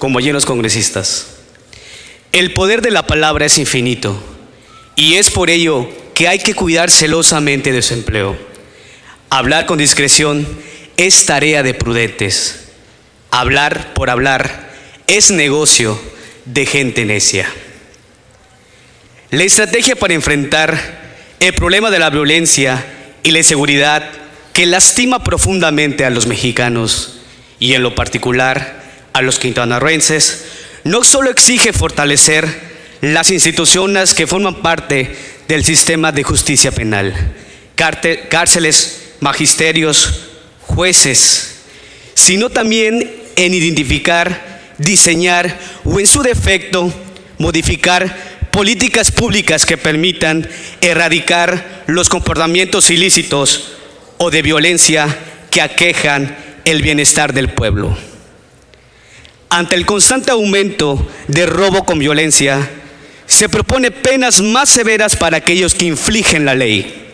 como llenos congresistas. El poder de la palabra es infinito y es por ello que hay que cuidar celosamente de su empleo. Hablar con discreción es tarea de prudentes. Hablar por hablar es negocio de gente necia. La estrategia para enfrentar el problema de la violencia y la inseguridad que lastima profundamente a los mexicanos y en lo particular a los quintanarroenses, no solo exige fortalecer las instituciones que forman parte del sistema de justicia penal, cárceles, magisterios, jueces, sino también en identificar, diseñar o en su defecto modificar políticas públicas que permitan erradicar los comportamientos ilícitos o de violencia que aquejan el bienestar del pueblo. Ante el constante aumento de robo con violencia, se propone penas más severas para aquellos que infligen la ley,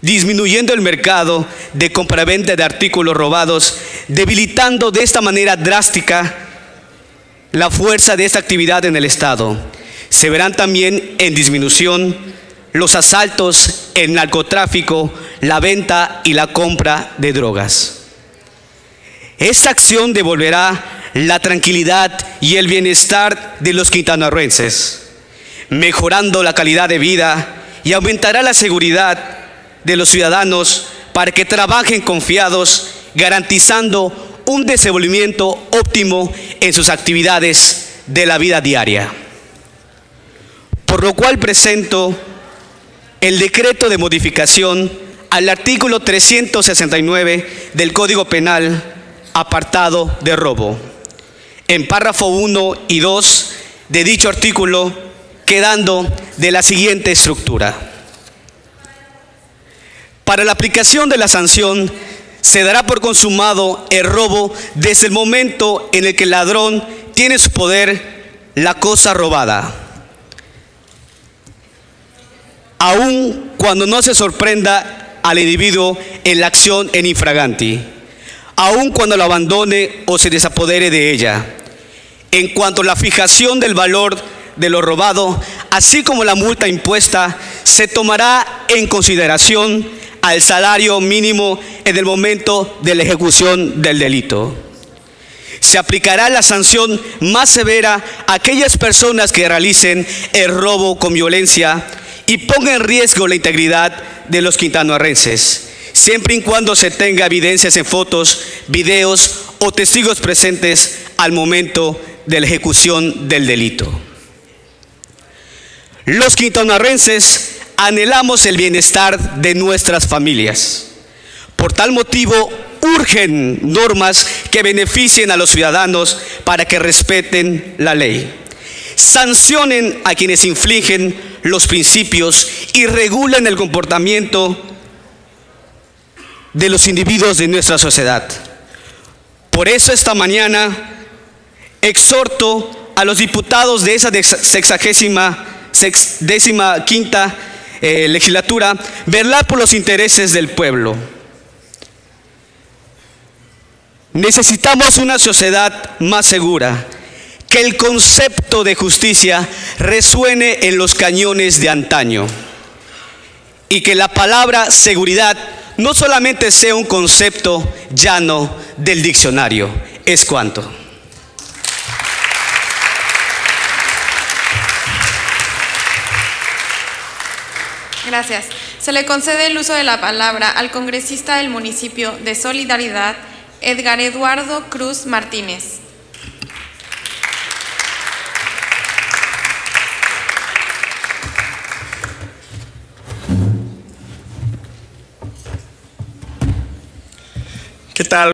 disminuyendo el mercado de compraventa de artículos robados, debilitando de esta manera drástica la fuerza de esta actividad en el Estado. Se verán también en disminución los asaltos, el narcotráfico, la venta y la compra de drogas. Esta acción devolverá la tranquilidad y el bienestar de los quintanarroenses, mejorando la calidad de vida y aumentará la seguridad de los ciudadanos para que trabajen confiados, garantizando un desenvolvimiento óptimo en sus actividades de la vida diaria. Por lo cual presento el decreto de modificación al artículo 369 del Código Penal, apartado de robo, en párrafo 1 y 2 de dicho artículo, quedando de la siguiente estructura. Para la aplicación de la sanción, se dará por consumado el robo desde el momento en el que el ladrón tiene en su poder la cosa robada, aun cuando no se sorprenda al individuo en la acción en infraganti, aun cuando lo abandone o se desapodere de ella. En cuanto a la fijación del valor de lo robado, así como la multa impuesta, se tomará en consideración al salario mínimo en el momento de la ejecución del delito. Se aplicará la sanción más severa a aquellas personas que realicen el robo con violencia y ponga en riesgo la integridad de los quintanarroenses, siempre y cuando se tenga evidencias en fotos, videos o testigos presentes al momento de la ejecución del delito. Los quintanarroenses anhelamos el bienestar de nuestras familias. Por tal motivo, urgen normas que beneficien a los ciudadanos para que respeten la ley, sancionen a quienes infligen los principios y regulan el comportamiento de los individuos de nuestra sociedad. Por eso esta mañana exhorto a los diputados de esa 65ª legislatura velar por los intereses del pueblo. Necesitamos una sociedad más segura. Que el concepto de justicia resuene en los cañones de antaño y que la palabra seguridad no solamente sea un concepto llano del diccionario. Es cuanto. Gracias. Se le concede el uso de la palabra al congresista del municipio de Solidaridad, Edgar Eduardo Cruz Martínez.